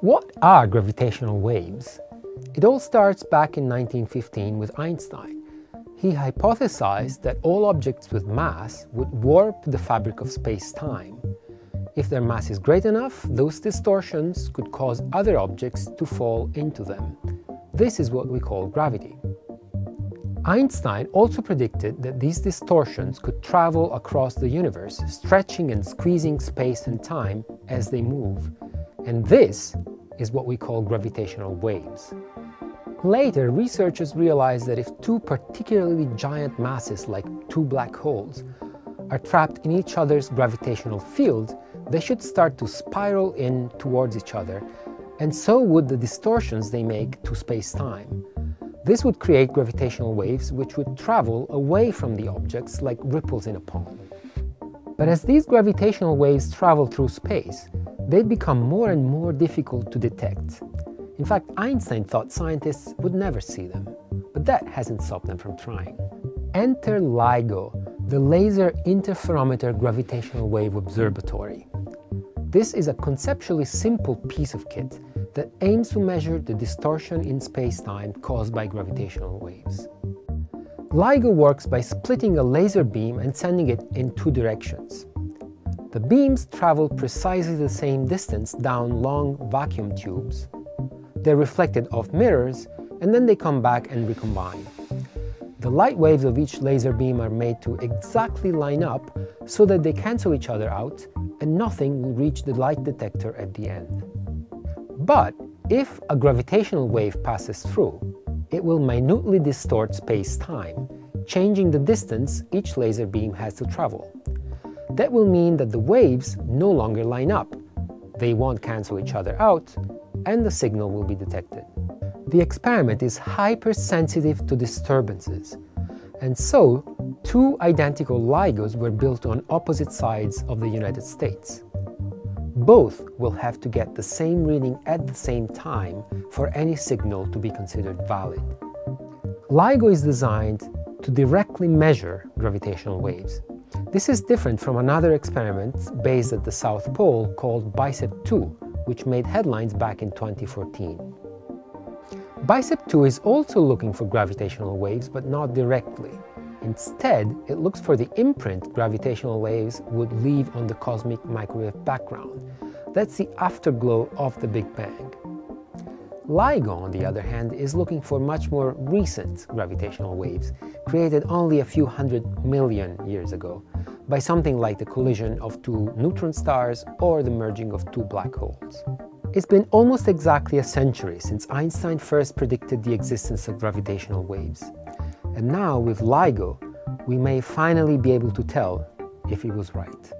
What are gravitational waves? It all starts back in 1915 with Einstein. He hypothesized that all objects with mass would warp the fabric of space-time. If their mass is great enough, those distortions could cause other objects to fall into them. This is what we call gravity. Einstein also predicted that these distortions could travel across the universe, stretching and squeezing space and time as they move. And this is what we call gravitational waves. Later, researchers realized that if two particularly giant masses, like two black holes, are trapped in each other's gravitational field, they should start to spiral in towards each other, and so would the distortions they make to space-time. This would create gravitational waves which would travel away from the objects like ripples in a pond. But as these gravitational waves travel through space, they become more and more difficult to detect. In fact, Einstein thought scientists would never see them, but that hasn't stopped them from trying. Enter LIGO, the Laser Interferometer Gravitational Wave Observatory. This is a conceptually simple piece of kit that aims to measure the distortion in space-time caused by gravitational waves. LIGO works by splitting a laser beam and sending it in two directions. The beams travel precisely the same distance down long vacuum tubes. They're reflected off mirrors, and then they come back and recombine. The light waves of each laser beam are made to exactly line up so that they cancel each other out and nothing will reach the light detector at the end. But if a gravitational wave passes through, it will minutely distort space-time, changing the distance each laser beam has to travel. That will mean that the waves no longer line up, they won't cancel each other out, and the signal will be detected. The experiment is hypersensitive to disturbances, and so two identical LIGOs were built on opposite sides of the United States. Both will have to get the same reading at the same time for any signal to be considered valid. LIGO is designed to directly measure gravitational waves. This is different from another experiment based at the South Pole called BICEP2, which made headlines back in 2014. BICEP2 is also looking for gravitational waves, but not directly. Instead, it looks for the imprint gravitational waves would leave on the cosmic microwave background. That's the afterglow of the Big Bang. LIGO, on the other hand, is looking for much more recent gravitational waves, created only a few 100 million years ago, by something like the collision of two neutron stars or the merging of two black holes. It's been almost exactly a century since Einstein first predicted the existence of gravitational waves. And now, with LIGO, we may finally be able to tell if he was right.